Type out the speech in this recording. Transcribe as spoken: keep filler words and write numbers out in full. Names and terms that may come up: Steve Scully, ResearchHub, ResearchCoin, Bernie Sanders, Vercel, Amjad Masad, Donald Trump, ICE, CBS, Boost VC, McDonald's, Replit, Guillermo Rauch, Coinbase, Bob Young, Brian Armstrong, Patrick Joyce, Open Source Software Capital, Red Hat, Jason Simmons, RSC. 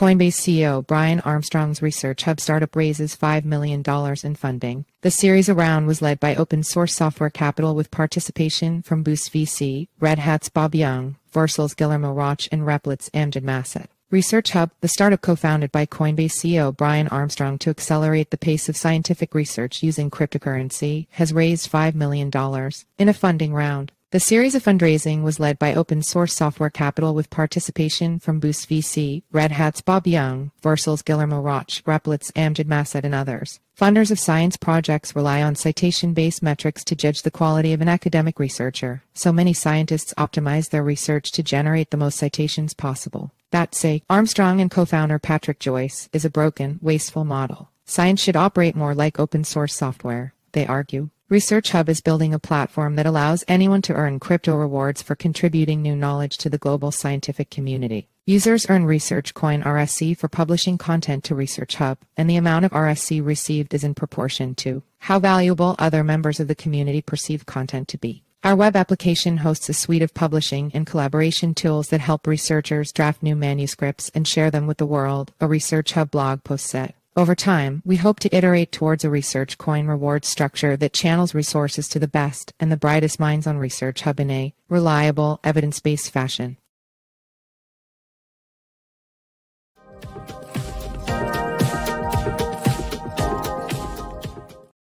Coinbase C E O Brian Armstrong's ResearchHub startup raises five million dollars in funding. The series A round was led by Open Source Software Capital with participation from Boost V C, Red Hat's Bob Young, Vercel's Guillermo Rauch, and Replit's Amjad Masad. ResearchHub, the startup co-founded by Coinbase C E O Brian Armstrong to accelerate the pace of scientific research using cryptocurrency, has raised five million dollars in a funding round. The series of fundraising was led by Open Source Software Capital with participation from Boost V C, Red Hat's Bob Young, Vercel's Guillermo Rauch, Replit's Amjad Masad, and others. Funders of science projects rely on citation-based metrics to judge the quality of an academic researcher, so many scientists optimize their research to generate the most citations possible. That say, Armstrong and co-founder Patrick Joyce, is a broken, wasteful model. Science should operate more like open-source software, they argue. ResearchHub is building a platform that allows anyone to earn crypto rewards for contributing new knowledge to the global scientific community. Users earn ResearchCoin R S C for publishing content to ResearchHub, and the amount of R S C received is in proportion to how valuable other members of the community perceive content to be. Our web application hosts a suite of publishing and collaboration tools that help researchers draft new manuscripts and share them with the world, a ResearchHub blog post said. Over time, we hope to iterate towards a ResearchCoin reward structure that channels resources to the best and the brightest minds on ResearchHub in a reliable, evidence-based fashion.